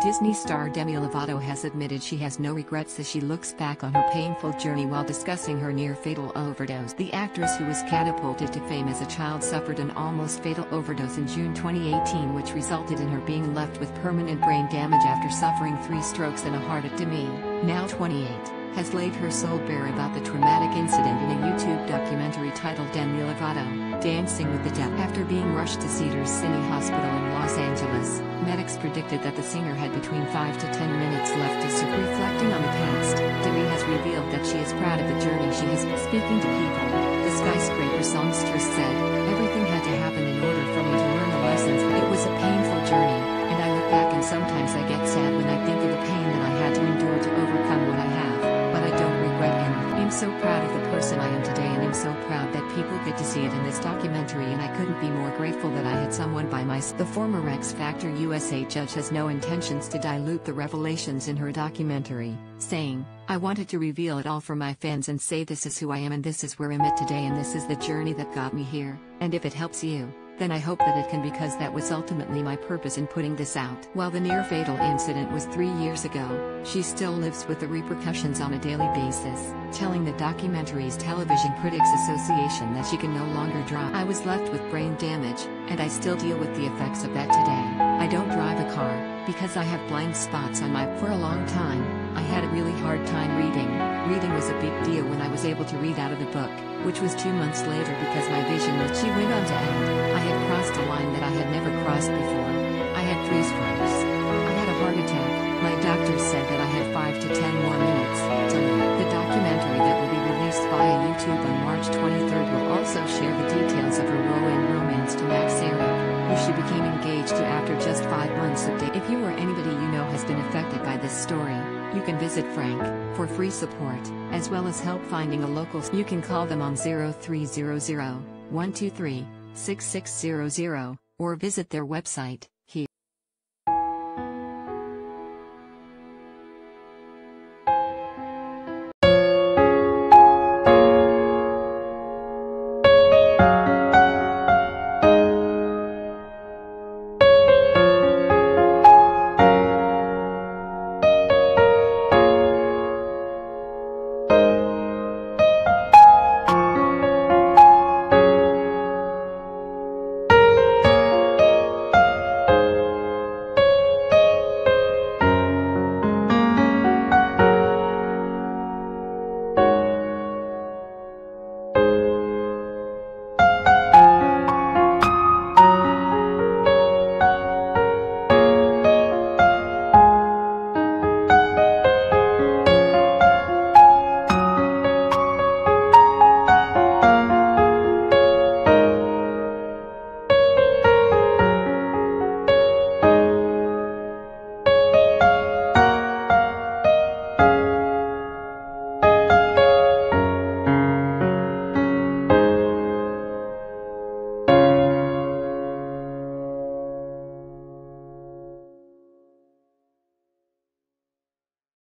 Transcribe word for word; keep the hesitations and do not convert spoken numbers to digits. Disney star Demi Lovato has admitted she has no regrets as she looks back on her painful journey while discussing her near-fatal overdose. The actress, who was catapulted to fame as a child, suffered an almost-fatal overdose in June twenty eighteen, which resulted in her being left with permanent brain damage after suffering three strokes and a heart attack. Demi, now twenty-eight, has laid her soul bare about the traumatic incident in a YouTube documentary titled Demi Lovato: Dancing with the Devil. After being rushed to Cedars-Sinai Hospital in Los Angeles, medics predicted that the singer had between five to ten minutes left to survive. Reflecting on the past, Demi has revealed that she is proud of the journey she has been. Speaking to People, the Skyscraper songstress said, "Everything had to happen in order for me to learn the lessons. It was a painful journey, and I look back and sometimes I get sad when I think of the pain that I had to endure to overcome what I have, but I don't regret anything. I'm so proud of the person I am today, and I'm so proud that people get to see it in this documentary, and I couldn't be more grateful that I had someone by my side." The former X Factor U S A judge has no intentions to dilute the revelations in her documentary, saying, "I wanted to reveal it all for my fans and say this is who I am and this is where I'm at today and this is the journey that got me here, and if it helps you, then I hope that it can, because that was ultimately my purpose in putting this out." While the near-fatal incident was three years ago, she still lives with the repercussions on a daily basis, telling the documentary's Television Critics Association that she can no longer drive. "I was left with brain damage, and I still deal with the effects of that today. I don't drive a car, because I have blind spots on my... For a long time, I had a really hard time reading. Reading was a big deal when I was able to read out of the book, which was two months later because my vision was..." She went on to add, "I had crossed a line that I had never crossed before. I had three strokes. I had a heart attack. My doctor said that I had five to ten more minutes to live." The documentary, that will be released via YouTube on March twenty-third, will also share the details of her whirlwind romance to Max Aero, who she became engaged to after just five months of dating. If you or anybody you know has been affected by this story, you can visit Frank for free support, as well as help finding a local. You can call them on zero three zero zero, one two three, six six zero zero, or visit their website.